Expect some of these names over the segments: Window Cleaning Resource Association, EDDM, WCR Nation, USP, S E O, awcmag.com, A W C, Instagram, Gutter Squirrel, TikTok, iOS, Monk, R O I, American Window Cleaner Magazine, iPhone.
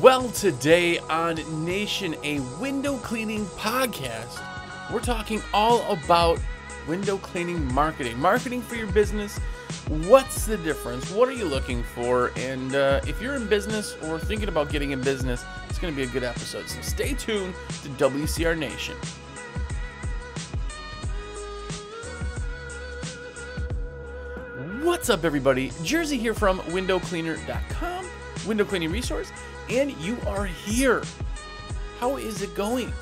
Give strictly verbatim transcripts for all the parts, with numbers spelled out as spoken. Well, today on Nation, a window cleaning podcast, we're talking all about window cleaning marketing. Marketing for your business, what's the difference? What are you looking for? And uh, if you're in business or thinking about getting in business, it's going to be a good episode. So stay tuned to W C R Nation. What's up, everybody? Jersey here from window cleaner dot com, window cleaning resource, and you are here. How is it going?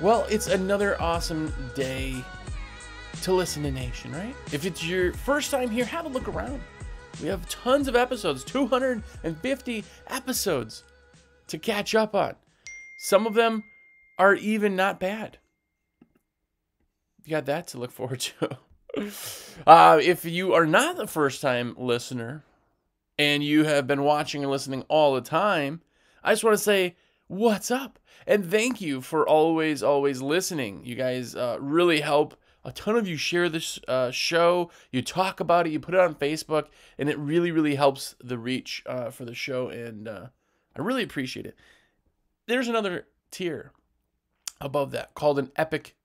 Well, it's another awesome day to listen to Nation, right? If it's your first time here, have a look around. We have tons of episodes, two hundred fifty episodes to catch up on. Some of them are even not bad. You got that to look forward to. Uh, if you are not the first-time listener and you have been watching and listening all the time, I just want to say, what's up? And thank you for always, always listening. You guys uh, really help. A ton of you share this uh, show. You talk about it. You put it on Facebook, and it really, really helps the reach uh, for the show, and uh, I really appreciate it. There's another tier above that called an Epic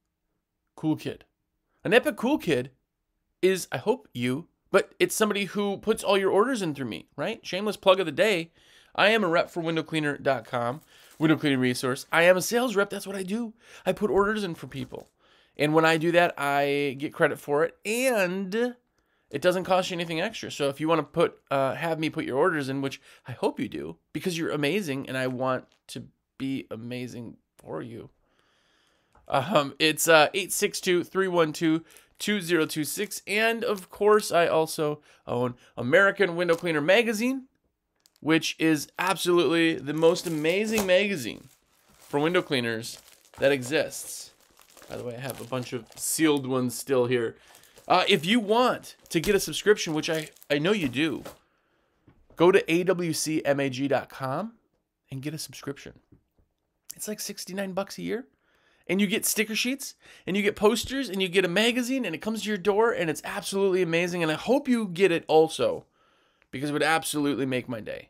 Cool Kid. An Epic Cool Kid is, I hope you, but it's somebody who puts all your orders in through me, right? Shameless plug of the day. I am a rep for window cleaner dot com, window cleaning resource. I am a sales rep. That's what I do. I put orders in for people. And when I do that, I get credit for it. And it doesn't cost you anything extra. So if you want to put, uh, have me put your orders in, which I hope you do, because you're amazing and I want to be amazing for you. Um, it's uh, eight six two, three one two, two zero two six. And, of course, I also own American Window Cleaner Magazine, which is absolutely the most amazing magazine for window cleaners that exists. By the way, I have a bunch of sealed ones still here. Uh, if you want to get a subscription, which I, I know you do, go to A W C mag dot com and get a subscription. It's like sixty-nine bucks a year. And you get sticker sheets, and you get posters, and you get a magazine, and it comes to your door, and it's absolutely amazing. And I hope you get it also, because it would absolutely make my day.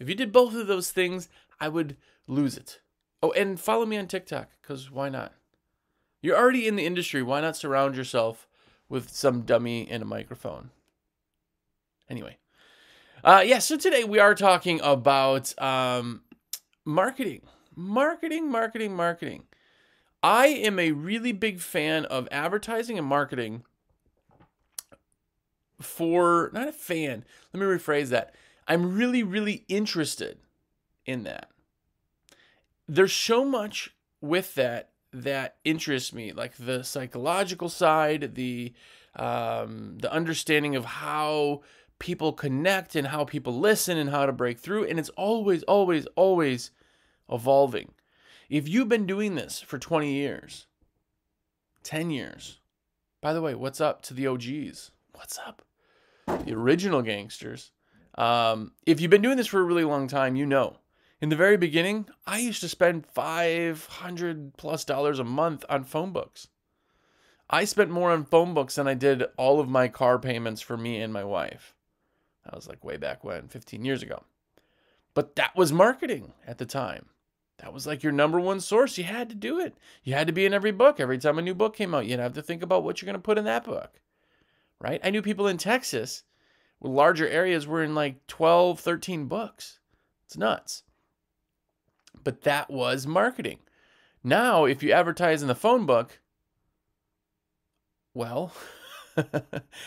If you did both of those things, I would lose it. Oh, and follow me on TikTok, because why not? You're already in the industry. Why not surround yourself with some dummy and a microphone? Anyway. Uh, yeah, so today we are talking about um, marketing. Marketing, marketing, marketing. I am a really big fan of advertising and marketing for, not a fan, let me rephrase that. I'm really, really interested in that. There's so much with that that interests me, like the psychological side, the, um, the understanding of how people connect and how people listen and how to break through. And it's always, always, always evolving. If you've been doing this for twenty years, ten years, by the way, what's up to the O Gs? What's up? The original gangsters. Um, if you've been doing this for a really long time, you know. In the very beginning, I used to spend five hundred plus dollars a month on phone books. I spent more on phone books than I did all of my car payments for me and my wife. That was like way back when, fifteen years ago. But that was marketing at the time. That was like your number one source. You had to do it. You had to be in every book. Every time a new book came out, you'd have to think about what you're going to put in that book, right? I knew people in Texas with larger areas were in like twelve, thirteen books. It's nuts. But that was marketing. Now, if you advertise in the phone book, well,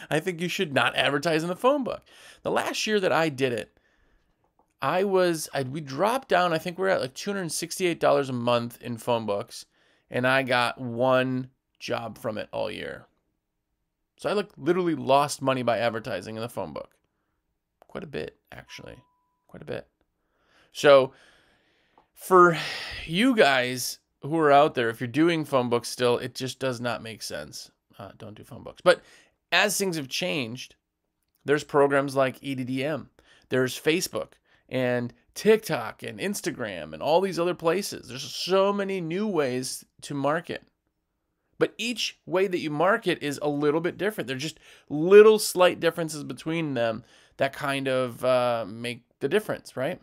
I think you should not advertise in the phone book. The last year that I did it, I was, I, we dropped down, I think we were at like two hundred sixty-eight dollars a month in phone books, and I got one job from it all year. So I like literally lost money by advertising in the phone book. Quite a bit, actually. Quite a bit. So for you guys who are out there, if you're doing phone books still, it just does not make sense. Uh, don't do phone books. But as things have changed, there's programs like E D D M. There's Facebook and TikTok and Instagram and all these other places. There's so many new ways to market. But each way that you market is a little bit different. There's just little slight differences between them that kind of uh, make the difference, right?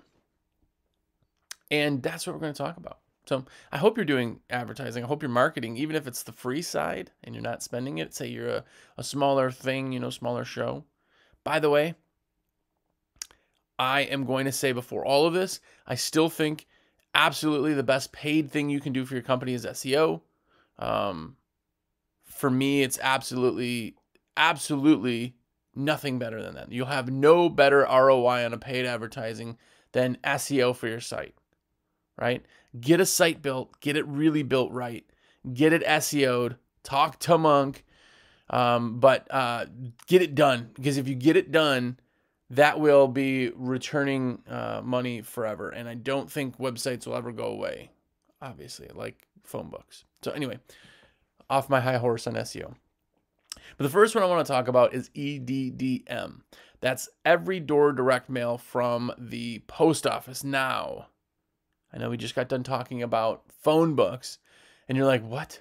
And that's what we're going to talk about. So I hope you're doing advertising. I hope you're marketing, even if it's the free side and you're not spending it. Say you're a, a smaller thing, you know, smaller show. By the way, I am going to say before all of this, I still think absolutely the best paid thing you can do for your company is S E O. Um, for me, it's absolutely, absolutely nothing better than that. You'll have no better R O I on a paid advertising than S E O for your site, right? Get a site built, get it really built right, get it S E O'd, talk to Monk, um, but uh, get it done. Because if you get it done, that will be returning uh, money forever. And I don't think websites will ever go away, obviously, like phone books. So anyway, off my high horse on S E O. But the first one I want to talk about is E D D M. That's every door direct mail from the post office now. I know we just got done talking about phone books, and you're like, what?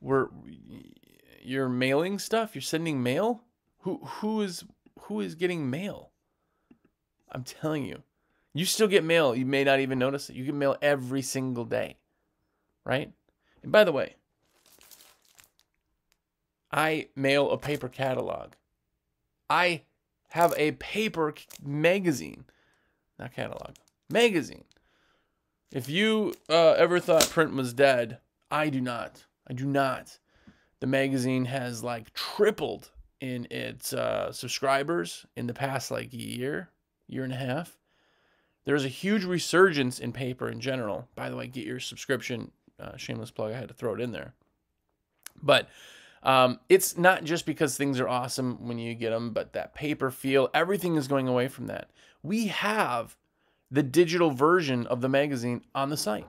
We're, you're mailing stuff? You're sending mail? Who, who is, who is getting mail? I'm telling you, you still get mail. You may not even notice it. You get mail every single day, right? And by the way, I mail a paper catalog. I have a paper magazine, not catalog, magazine. If you uh, ever thought print was dead, I do not. I do not. The magazine has like tripled in its uh, subscribers in the past like year, year and a half. There's a huge resurgence in paper in general. By the way, get your subscription. Uh, shameless plug. I had to throw it in there. But um, it's not just because things are awesome when you get them, but that paper feel, everything is going away from that. We have the digital version of the magazine on the site.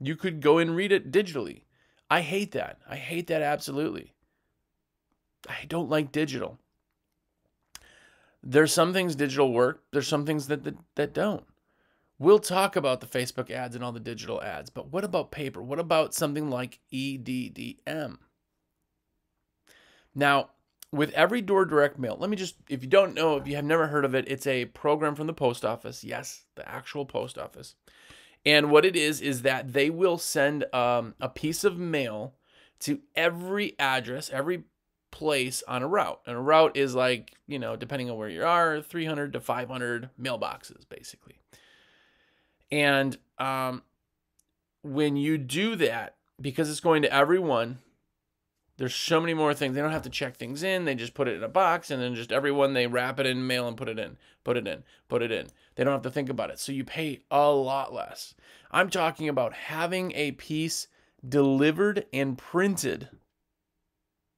You could go and read it digitally. I hate that. I hate that absolutely. I don't like digital. There's some things digital work. There's some things that, that, that don't. We'll talk about the Facebook ads and all the digital ads, but what about paper? What about something like E D D M? Now, with every door direct mail, let me just, if you don't know, if you have never heard of it, it's a program from the post office. Yes, the actual post office. And what it is, is that they will send um, a piece of mail to every address, every place on a route. And a route is like, you know, depending on where you are, three hundred to five hundred mailboxes, basically. And um, when you do that, because it's going to everyone, there's so many more things. They don't have to check things in. They just put it in a box, and then just everyone, they wrap it in mail and put it in, put it in, put it in. They don't have to think about it. So you pay a lot less. I'm talking about having a piece delivered and printed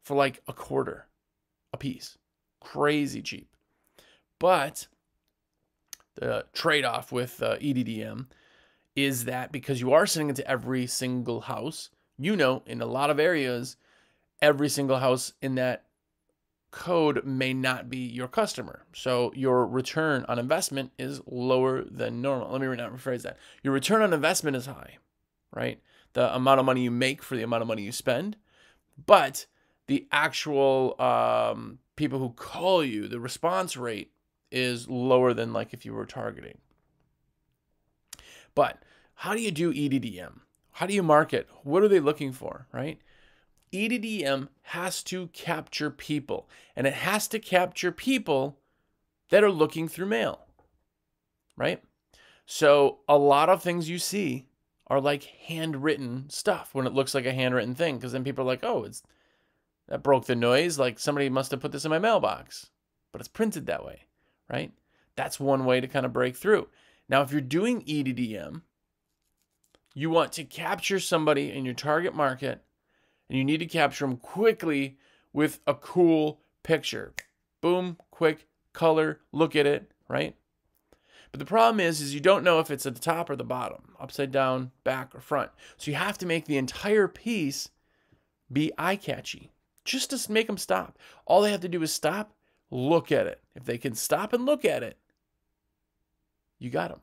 for like a quarter a piece. Crazy cheap. But the trade-off with uh, E D D M is that because you are sending it to every single house, you know, in a lot of areas, every single house in that code may not be your customer. So your return on investment is lower than normal. Let me not rephrase that. Your return on investment is high, right? The amount of money you make for the amount of money you spend, but the actual um, people who call you, the response rate is lower than like if you were targeting. But how do you do E D D M? How do you market? What are they looking for, right? E D D M has to capture people, and it has to capture people that are looking through mail, right? So a lot of things you see are like handwritten stuff when it looks like a handwritten thing, because then people are like, oh, it's that broke the noise. Like somebody must have put this in my mailbox, but it's printed that way, right? That's one way to kind of break through. Now, if you're doing E D D M, you want to capture somebody in your target market, and you need to capture them quickly with a cool picture. Boom, quick, color, look at it, right? But the problem is, is you don't know if it's at the top or the bottom, upside down, back, or front. So you have to make the entire piece be eye-catchy, just to make them stop. All they have to do is stop, look at it. If they can stop and look at it, you got them.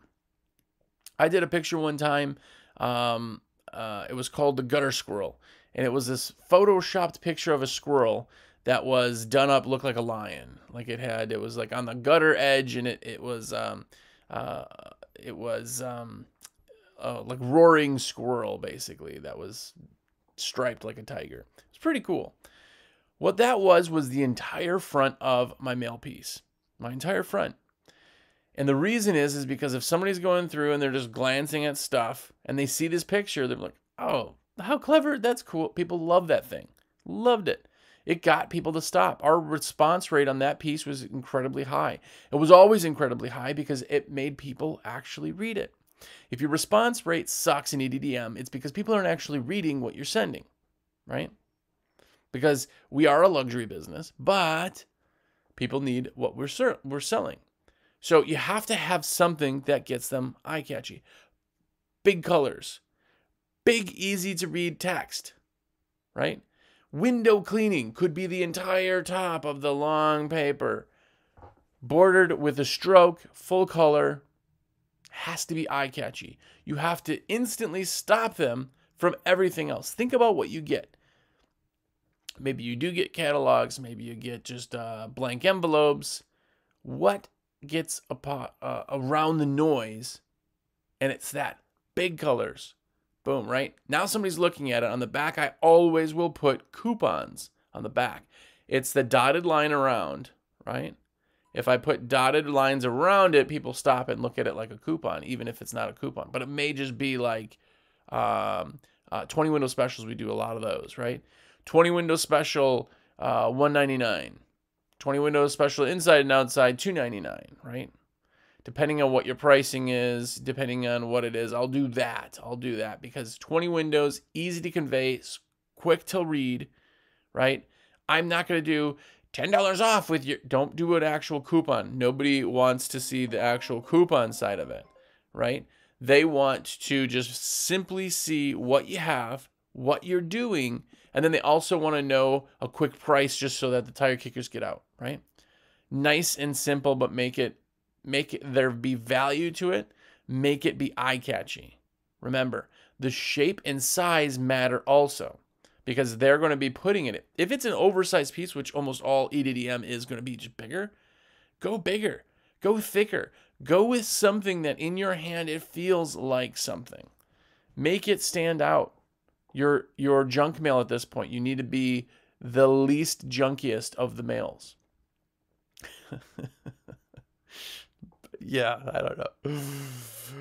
I did a picture one time. Um, uh, it was called the Gutter Squirrel. And it was this photoshopped picture of a squirrel that was done up, looked like a lion. Like it had, it was like on the gutter edge, and it, it was, um, uh, it was um, uh, like roaring squirrel, basically, that was striped like a tiger. It's pretty cool. What that was was the entire front of my mailpiece, my entire front. And the reason is, is because if somebody's going through and they're just glancing at stuff and they see this picture, they're like, oh, how clever. That's cool. People love that thing. Loved it. It got people to stop. Our response rate on that piece was incredibly high. It was always incredibly high because it made people actually read it. If your response rate sucks in E D D M, it's because people aren't actually reading what you're sending, right? Because we are a luxury business, but people need what we're, we're selling. So you have to have something that gets them eye-catchy. Big colors, big, easy-to-read text, right? Window cleaning could be the entire top of the long paper, bordered with a stroke, full color, has to be eye-catchy. You have to instantly stop them from everything else. Think about what you get. Maybe you do get catalogs. Maybe you get just uh, blank envelopes. What gets uh, around the noise? And it's that. Big colors. Boom, right? Now somebody's looking at it. On the back, I always will put coupons on the back. It's the dotted line around, right? If I put dotted lines around it, people stop and look at it like a coupon, even if it's not a coupon. But it may just be like um, uh, twenty window specials. We do a lot of those, right? twenty window special, uh, one ninety-nine. twenty window special inside and outside, two ninety-nine, right? Depending on what your pricing is, depending on what it is, I'll do that. I'll do that because twenty windows, easy to convey, quick to read, right? I'm not going to do ten dollars off with your, don't do an actual coupon. Nobody wants to see the actual coupon side of it, right? They want to just simply see what you have, what you're doing, and then they also want to know a quick price just so that the tire kickers get out, right? Nice and simple, but make it, Make it, there be value to it. Make it be eye-catchy. Remember, the shape and size matter also because they're going to be putting it. If it's an oversized piece, which almost all E D D M is going to be just bigger, go bigger, go thicker, go with something that in your hand, it feels like something. Make it stand out. Your, your junk mail at this point, you need to be the least junkiest of the mails. Yeah, I don't know.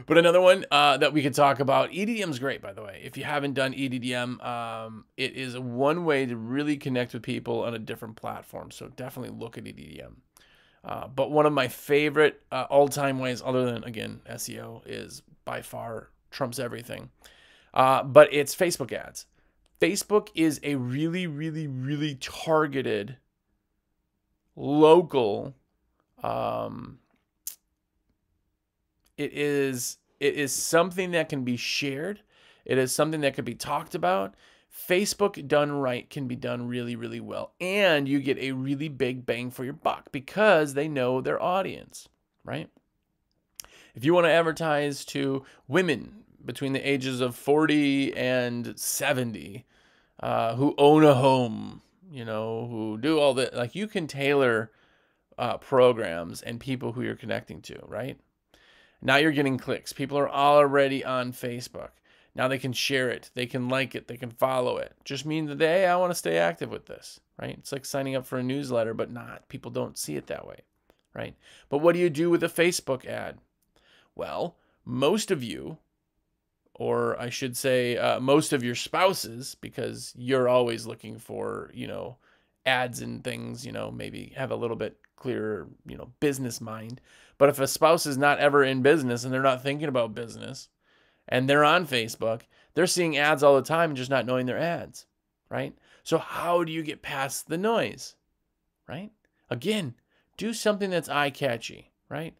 But another one uh, that we could talk about, E D D M is great, by the way. If you haven't done E D D M, um, it is one way to really connect with people on a different platform. So definitely look at E D D M. Uh, but one of my favorite uh, all-time ways, other than, again, S E O, is by far trumps everything. Uh, but it's Facebook ads. Facebook is a really, really, really targeted, local... Um, It is, it is something that can be shared. It is something that can be talked about. Facebook done right can be done really, really well. And you get a really big bang for your buck because they know their audience, right? If you want to advertise to women between the ages of forty and seventy uh, who own a home, you know, who do all that, like you can tailor uh, programs and people who you're connecting to, right? Now you're getting clicks. People are already on Facebook. Now they can share it. They can like it. They can follow it. Just means that, hey, I want to stay active with this, right? It's like signing up for a newsletter, but not. People don't see it that way, right? But what do you do with a Facebook ad? Well, most of you, or I should say uh, most of your spouses, because you're always looking for, you know, ads and things, you know, maybe have a little bit clearer, you know, business mind. But if a spouse is not ever in business and they're not thinking about business and they're on Facebook, they're seeing ads all the time and just not knowing they're ads, right? So how do you get past the noise, right? Again, do something that's eye-catchy, right?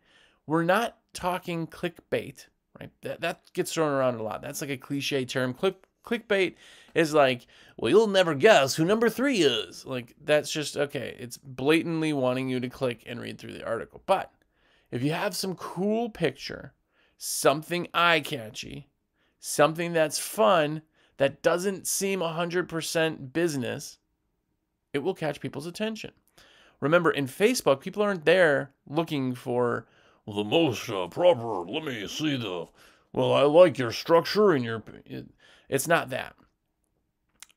We're not talking clickbait, right? That, that gets thrown around a lot. That's like a cliche term. Click, clickbait is like, well, you'll never guess who number three is. Like, that's just, okay, it's blatantly wanting you to click and read through the article. But if you have some cool picture, something eye-catchy, something that's fun, that doesn't seem one hundred percent business, it will catch people's attention. Remember, in Facebook, people aren't there looking for the most uh, proper, let me see the well, I like your structure and your... It, it's not that.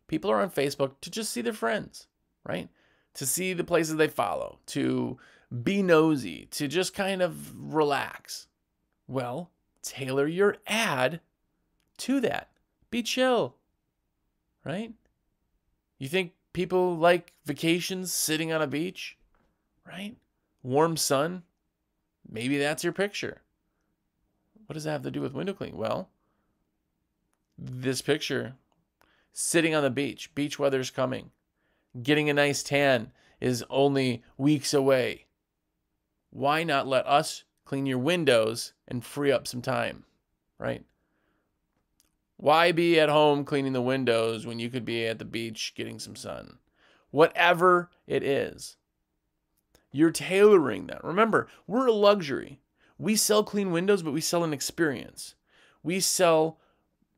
People are on Facebook to just see their friends, right? To see the places they follow, to be nosy, to just kind of relax. Well, tailor your ad to that. Be chill, right? You think people like vacations, sitting on a beach, right? Warm sun. Maybe that's your picture. What does that have to do with window cleaning? Well, this picture, sitting on the beach, beach weather's coming. Getting a nice tan is only weeks away. Why not let us clean your windows and free up some time, right? Why be at home cleaning the windows when you could be at the beach getting some sun? Whatever it is, you're tailoring that. Remember, we're a luxury. We sell clean windows, but we sell an experience. We sell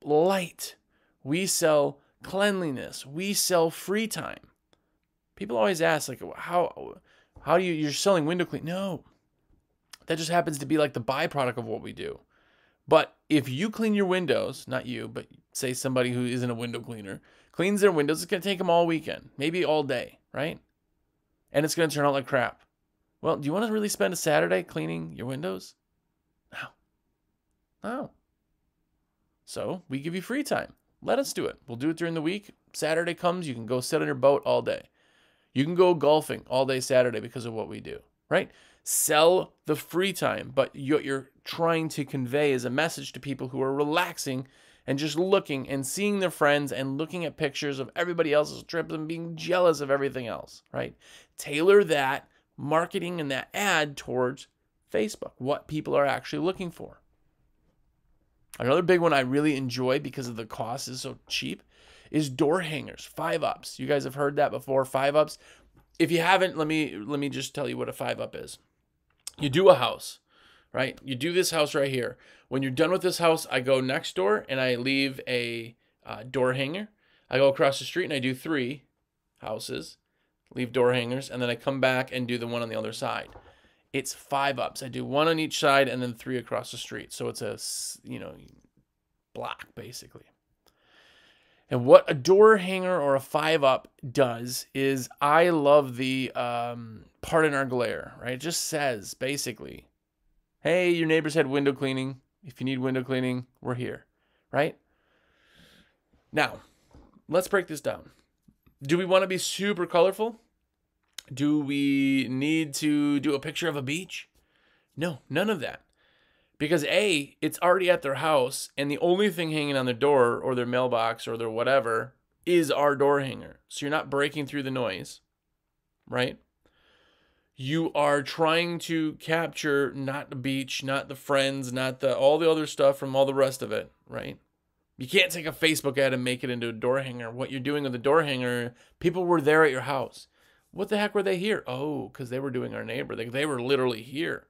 light. We sell cleanliness. We sell free time. People always ask, like, how, how do you, you're selling window clean? No, that just happens to be like the byproduct of what we do. But if you clean your windows, not you, but say somebody who isn't a window cleaner, cleans their windows, it's going to take them all weekend, maybe all day, right? And it's going to turn out like crap. Well, do you want to really spend a Saturday cleaning your windows? No. No. So we give you free time. Let us do it. We'll do it during the week. Saturday comes, you can go sit on your boat all day. You can go golfing all day Saturday because of what we do, right? Sell the free time, but what you're trying to convey is a message to people who are relaxing and just looking and seeing their friends and looking at pictures of everybody else's trips and being jealous of everything else, right? Tailor that marketing and that ad towards Facebook, what people are actually looking for. Another big one I really enjoy because of the cost is so cheap is door hangers, five ups. You guys have heard that before, five ups. If you haven't, let me let me just tell you what a five up is. You do a house, right? You do this house right here. When you're done with this house, I go next door and I leave a uh, door hanger. I go across the street and I do three houses, leave door hangers, and then I come back and do the one on the other side. It's five ups. I do one on each side and then three across the street. So it's a, you know, block basically. And what a door hanger or a five up does is, I love the um, pardon our glare, right? It just says basically, hey, your neighbors had window cleaning. If you need window cleaning, we're here, right? Now, let's break this down. Do we want to be super colorful? Do we need to do a picture of a beach? No, none of that. Because A, it's already at their house, and the only thing hanging on their door or their mailbox or their whatever is our door hanger. So you're not breaking through the noise, right? You are trying to capture not the beach, not the friends, not the all the other stuff from all the rest of it, right? You can't take a Facebook ad and make it into a door hanger. What you're doing with the door hanger, people were there at your house. What the heck were they here? Oh, because they were doing our neighbor. They, they were literally here.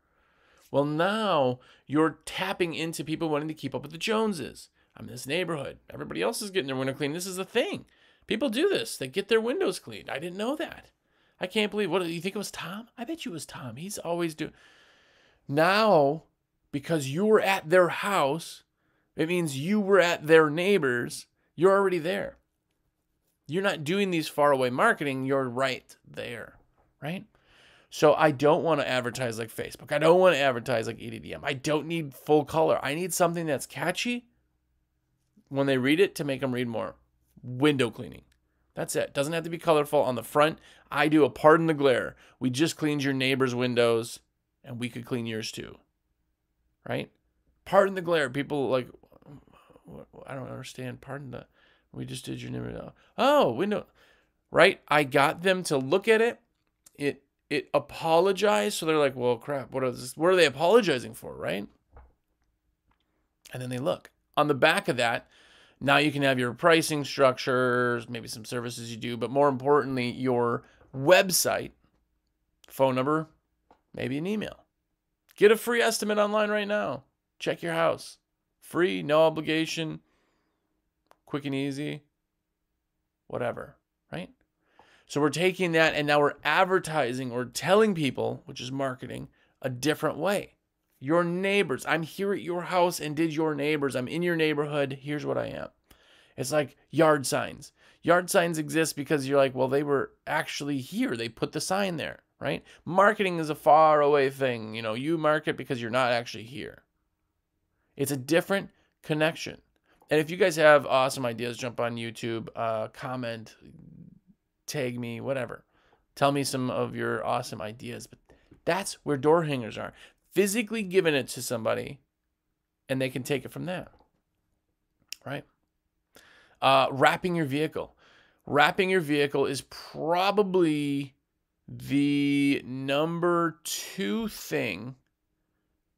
Well, now you're tapping into people wanting to keep up with the Joneses. I'm in this neighborhood. Everybody else is getting their window cleaned. This is the thing. People do this. They get their windows cleaned. I didn't know that. I can't believe. What, you think it was Tom? I bet you it was Tom. He's always doing. Now, because you were at their house, it means you were at their neighbors. You're already there. You're not doing these faraway marketing. You're right there, right? So I don't want to advertise like Facebook. I don't want to advertise like E D D M. I don't need full color. I need something that's catchy when they read it to make them read more. Window cleaning. That's it. Doesn't have to be colorful on the front. I do a pardon the glare. We just cleaned your neighbor's windows and we could clean yours too, right? Pardon the glare. People like, I don't understand. Pardon the, we just did your neighbor. Oh, window, right? I got them to look at it. It, It apologized, so they're like, well, crap, what is this? What are they apologizing for, right? And then they look. On the back of that, now you can have your pricing structures, maybe some services you do, but more importantly, your website, phone number, maybe an email. Get a free estimate online right now. Check your house. Free, no obligation, quick and easy, whatever, right? So we're taking that and now we're advertising or telling people, which is marketing, a different way. Your neighbors. I'm here at your house and did your neighbors. I'm in your neighborhood. Here's what I am. It's like yard signs. Yard signs exist because you're like, well, they were actually here. They put the sign there, right? Marketing is a far away thing. You know, you market because you're not actually here. It's a different connection. And if you guys have awesome ideas, jump on YouTube, uh, comment, tag me, whatever. Tell me some of your awesome ideas. But that's where door hangers are. Physically giving it to somebody, and they can take it from there, right? Uh, wrapping your vehicle. Wrapping your vehicle is probably the number two thing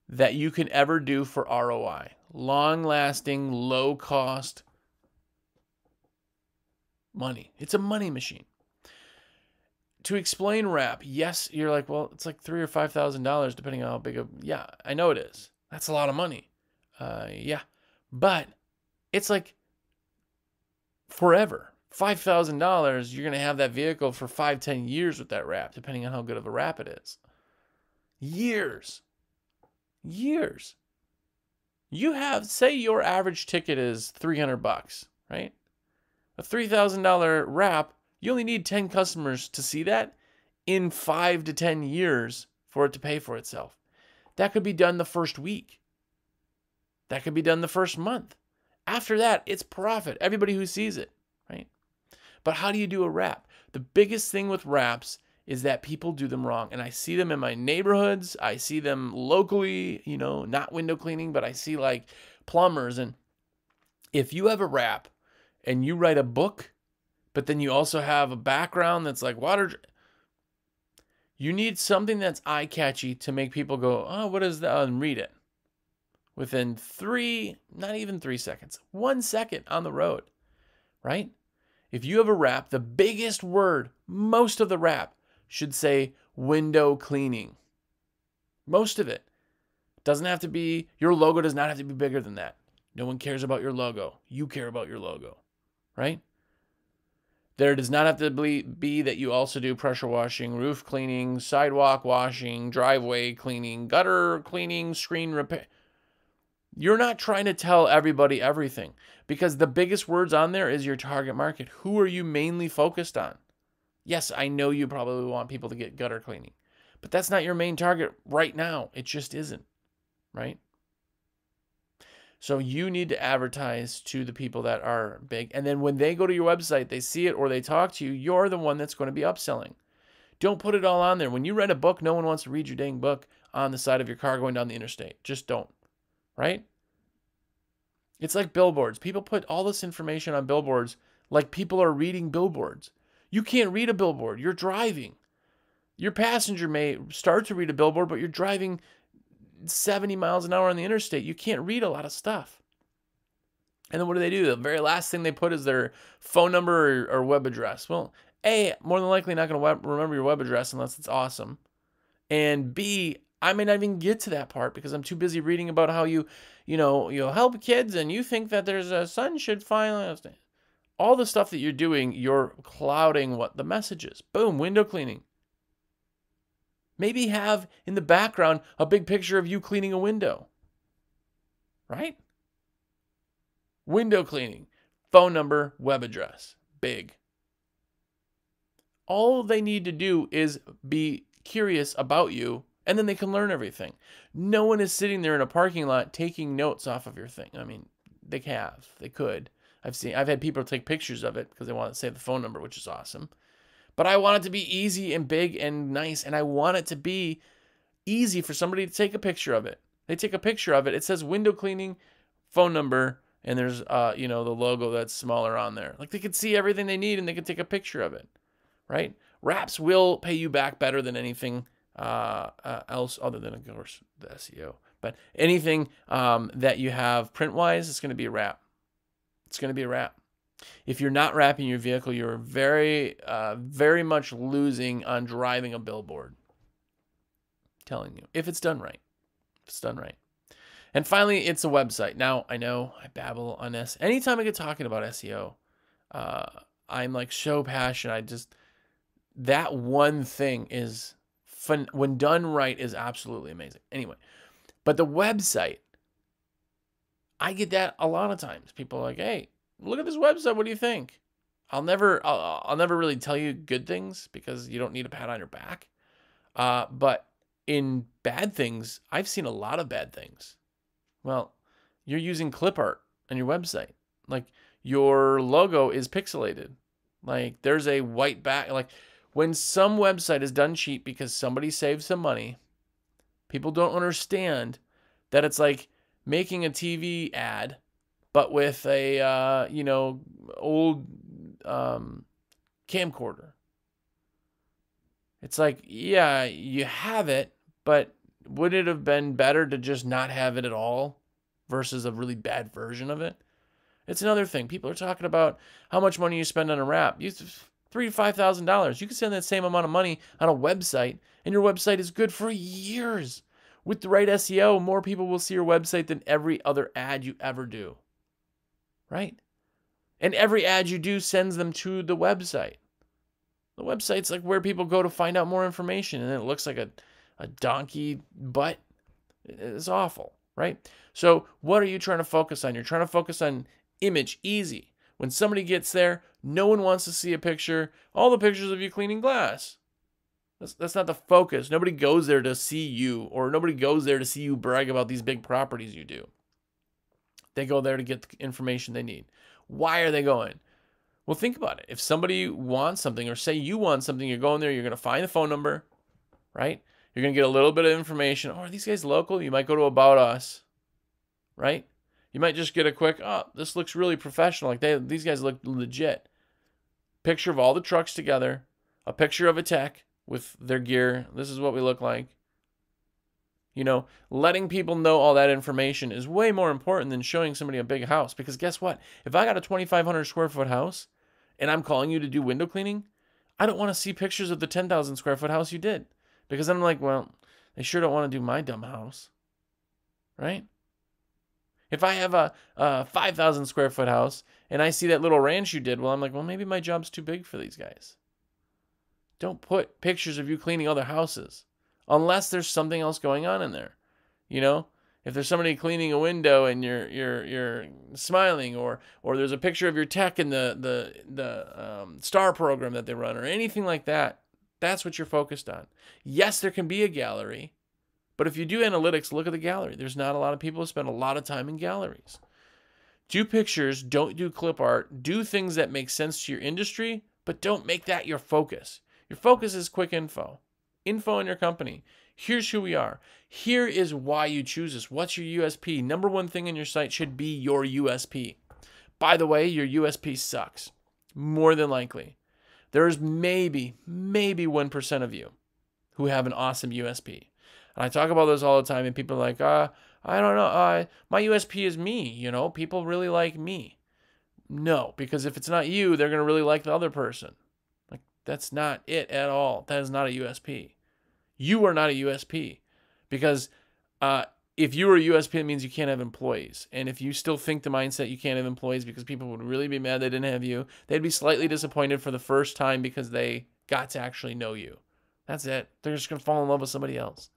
that you can ever do for R O I. Long-lasting, low-cost money. It's a money machine. To explain wrap, yes, you're like, well, it's like three or five thousand dollars, depending on how big of. Yeah, I know it is. That's a lot of money. Uh, yeah, but it's like forever. Five thousand dollars, you're gonna have that vehicle for five, ten years with that wrap, depending on how good of a wrap it is. Years, years. You have, say, your average ticket is three hundred bucks, right? A three thousand dollar wrap. You only need ten customers to see that in five to ten years for it to pay for itself. That could be done the first week. That could be done the first month. After that, it's profit. Everybody who sees it, right? But how do you do a wrap? The biggest thing with wraps is that people do them wrong. And I see them in my neighborhoods. I see them locally, you know, not window cleaning, but I see like plumbers. And if you have a wrap and you write a book, but then you also have a background that's like water. You need something that's eye-catchy to make people go, oh, what is that? And read it. Within three, not even three seconds, one second on the road, right? If you have a wrap, the biggest word, most of the wrap should say window cleaning. Most of it. Doesn't have to be, your logo does not have to be bigger than that. No one cares about your logo. You care about your logo, right? There does not have to be that you also do pressure washing, roof cleaning, sidewalk washing, driveway cleaning, gutter cleaning, screen repair. You're not trying to tell everybody everything because the biggest words on there is your target market. Who are you mainly focused on? Yes, I know you probably want people to get gutter cleaning, but that's not your main target right now. It just isn't, right? So you need to advertise to the people that are big. And then when they go to your website, they see it or they talk to you, you're the one that's going to be upselling. Don't put it all on there. When you read a book, no one wants to read your dang book on the side of your car going down the interstate. Just don't, right? It's like billboards. People put all this information on billboards like people are reading billboards. You can't read a billboard. You're driving. Your passenger may start to read a billboard, but you're driving seventy miles an hour on the interstate. You can't read a lot of stuff. And then what do they do? The very last thing they put is their phone number or, or web address. Well, A, more than likely not going to remember your web address unless it's awesome. And B, I may not even get to that part because I'm too busy reading about how you, you know, you'll help kids and you think that there's a son should finally. All the stuff that you're doing, you're clouding what the message is. Boom, window cleaning. Maybe have in the background a big picture of you cleaning a window, right? Window cleaning, phone number, web address, big. All they need to do is be curious about you, and then they can learn everything. No one is sitting there in a parking lot taking notes off of your thing. I mean, they have, they could. I've seen, I've had people take pictures of it because they want to save the phone number, which is awesome. But I want it to be easy and big and nice. And I want it to be easy for somebody to take a picture of it. They take a picture of it. It says window cleaning, phone number, and there's, uh, you know, the logo that's smaller on there. Like they could see everything they need and they could take a picture of it, right? Wraps will pay you back better than anything uh, uh, else other than, of course, the S E O. But anything um, that you have print-wise, it's going to be a wrap. It's going to be a wrap. If you're not wrapping your vehicle, you're very, uh, very much losing on driving a billboard. I'm telling you, if it's done right, if it's done right. And finally, it's a website. Now, I know I babble on this. Anytime I get talking about S E O, uh, I'm like so passionate. I just, that one thing is fun. When done right is absolutely amazing. Anyway, But the website, I get that a lot of times. People are like, hey, look at this website. What do you think? I'll never, I'll, I'll never really tell you good things because you don't need a pat on your back. Uh, but in bad things, I've seen a lot of bad things. Well, you're using clip art on your website. Like your logo is pixelated. Like there's a white back. Like when some website is done cheap because somebody saved some money, people don't understand that it's like making a T V ad, but with a, uh, you know, old um, camcorder. It's like, yeah, you have it, but would it have been better to just not have it at all versus a really bad version of it? It's another thing. People are talking about how much money you spend on a wrap. You three to five thousand dollars. You can spend that same amount of money on a website, and your website is good for years. With the right S E O, more people will see your website than every other ad you ever do, right? And every ad you do sends them to the website. The website's like where people go to find out more information, and it looks like a, a donkey butt. It's awful, right? So what are you trying to focus on? You're trying to focus on image, easy. When somebody gets there, no one wants to see a picture. All the pictures of you cleaning glass. That's, that's not the focus. Nobody goes there to see you, or nobody goes there to see you brag about these big properties you do. They go there to get the information they need. Why are they going? Well, think about it. If somebody wants something, or say you want something, you're going there, you're going to find the phone number, right? You're going to get a little bit of information. Oh, are these guys local? You might go to About Us, right? You might just get a quick, oh, this looks really professional. Like they, these guys look legit. Picture of all the trucks together, a picture of a tech with their gear. This is what we look like. You know, letting people know all that information is way more important than showing somebody a big house. Because guess what? If I got a twenty-five hundred square foot house and I'm calling you to do window cleaning, I don't want to see pictures of the ten thousand square foot house you did. Because I'm like, well, they sure don't want to do my dumb house. Right? If I have a, a five thousand square foot house and I see that little ranch you did, well, I'm like, well, maybe my job's too big for these guys. Don't put pictures of you cleaning other houses unless there's something else going on in there. You know, if there's somebody cleaning a window and you're you're you're smiling, or or there's a picture of your tech in the the the um, star program that they run, or anything like that, that's what you're focused on. Yes, there can be a gallery, but if you do analytics, look at the gallery. There's not a lot of people who spend a lot of time in galleries. Do pictures, don't do clip art. Do things that make sense to your industry, but don't make that your focus. Your focus is quick info, info on your company. Here's who we are. Here is why you choose us. What's your U S P? Number one thing in your site should be your U S P. By the way, your U S P sucks, more than likely. There's maybe, maybe one percent of you who have an awesome U S P. And I talk about those all the time, and people are like, uh, I don't know, uh, my U S P is me, you know, people really like me. No, because if it's not you, they're going to really like the other person. That's not it at all. That is not a U S P. You are not a U S P, because uh, if you were a U S P, it means you can't have employees. And if you still think the mindset you can't have employees because people would really be mad they didn't have you, they'd be slightly disappointed for the first time because they got to actually know you. That's it. They're just going to fall in love with somebody else,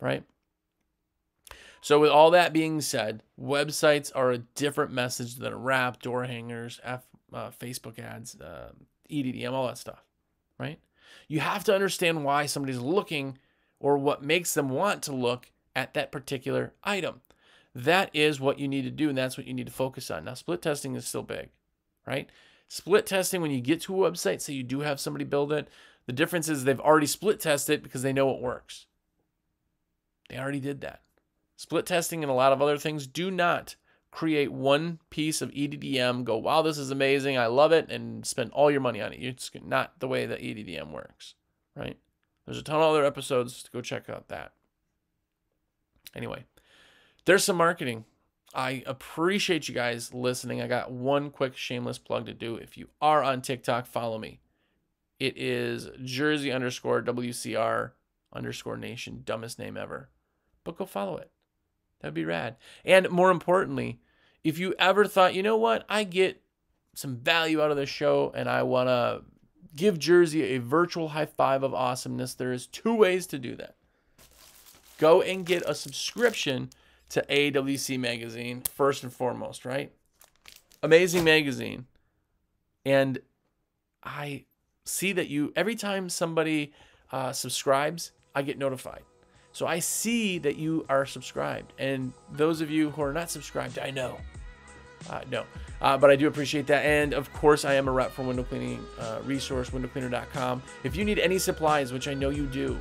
right? So with all that being said, websites are a different message than a wrap, door hangers, F, uh, Facebook ads, uh, E D D M, all that stuff, right? You have to understand why somebody's looking, or what makes them want to look at that particular item. That is what you need to do, and that's what you need to focus on. Now, split testing is still big, right? Split testing, when you get to a website, say you do have somebody build it, the difference is they've already split tested because they know it works. They already did that. Split testing and a lot of other things do not create one piece of E D D M, go, wow, this is amazing, I love it, and spend all your money on it. It's not the way that E D D M works, right? There's a ton of other episodes to go check out that. Anyway, there's some marketing. I appreciate you guys listening. I got one quick shameless plug to do. If you are on TikTok, follow me. It is Jersey underscore WCR underscore Nation, dumbest name ever. But go follow it. That'd be rad. And more importantly, if you ever thought, you know what, I get some value out of this show and I want to give Jersey a virtual high five of awesomeness, there is two ways to do that. go and get a subscription to A W C Magazine first and foremost, right? Amazing magazine. And I see that you, every time somebody uh, subscribes, I get notified. So I see that you are subscribed. And those of you who are not subscribed, I know. Uh, no, uh, but I do appreciate that. And of course, I am a rep for Window Cleaning uh, Resource, window cleaner dot com. If you need any supplies, which I know you do,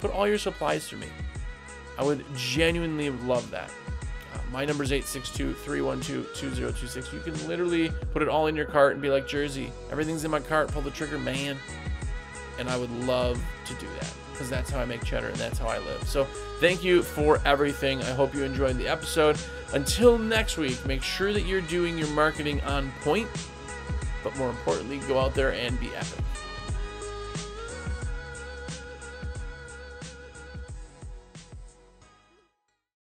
put all your supplies through me. I would genuinely love that. Uh, my number is eight six two, three one two, two zero two six. You can literally put it all in your cart and be like, Jersey, everything's in my cart, pull the trigger, man. And I would love to do that, because that's how I make cheddar and that's how I live. So thank you for everything. I hope you enjoyed the episode. Until next week, make sure that you're doing your marketing on point, but more importantly, go out there and be epic.